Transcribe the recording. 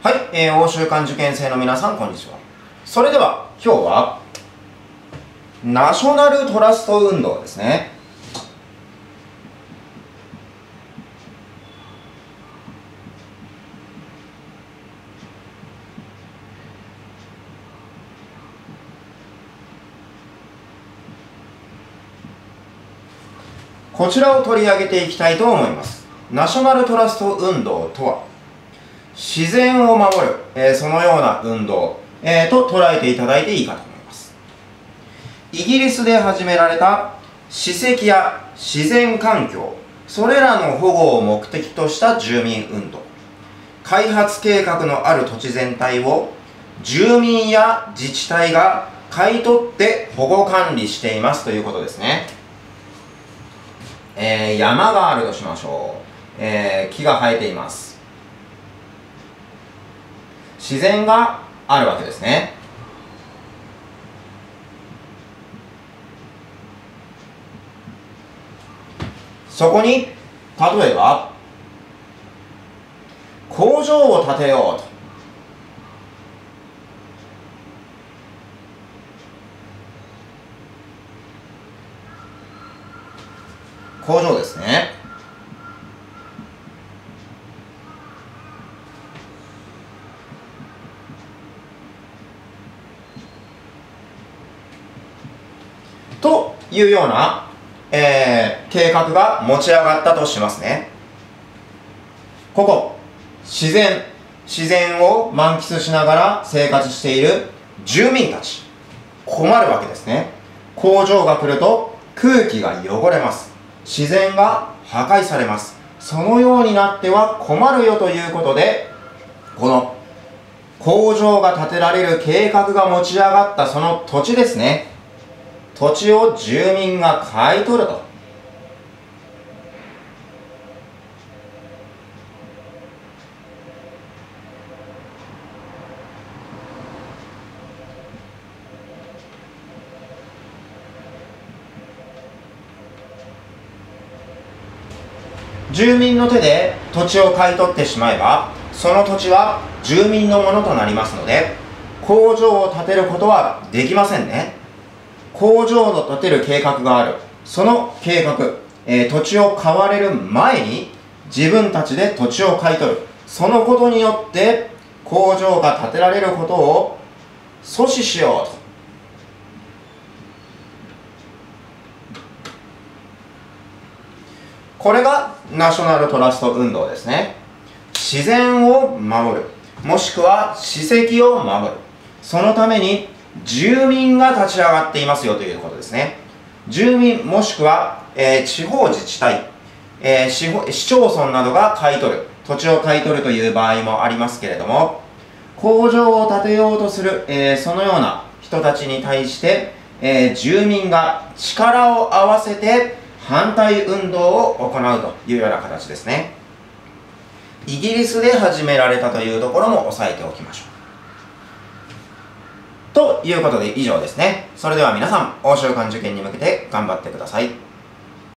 はい、欧州間受験生の皆さん、こんにちは。それでは今日はナショナルトラスト運動ですね。こちらを取り上げていきたいと思います。ナショナルトラスト運動とは、自然を守る、そのような運動、と捉えていただいていいかと思います。イギリスで始められた史跡や自然環境、それらの保護を目的とした住民運動、開発計画のある土地全体を住民や自治体が買い取って保護管理していますということですね。山があるとしましょう。木が生えています。自然があるわけですね。そこに例えば工場を建てようと、工場ですね。というような、計画が持ち上がったとしますね。ここ、自然を満喫しながら生活している住民たち、困るわけですね。工場が来ると空気が汚れます。自然が破壊されます。そのようになっては困るよということで、この工場が建てられる計画が持ち上がったその土地ですね、土地を住民が買い取ると。住民の手で土地を買い取ってしまえば、その土地は住民のものとなりますので、工場を建てることはできませんね。工場を建てる計画がある。その計画、土地を買われる前に自分たちで土地を買い取る。そのことによって工場が建てられることを阻止しようと。これがナショナルトラスト運動ですね。自然を守る、もしくは史跡を守る。そのために住民が立ち上がっていますよということですね。住民もしくは、地方自治体、市町村などが買い取る、土地を買い取るという場合もありますけれども、工場を建てようとする、そのような人たちに対して、住民が力を合わせて反対運動を行うというような形ですね。イギリスで始められたというところも押さえておきましょう。ということで以上ですね。それでは皆さん、欧州間受験に向けて頑張ってください。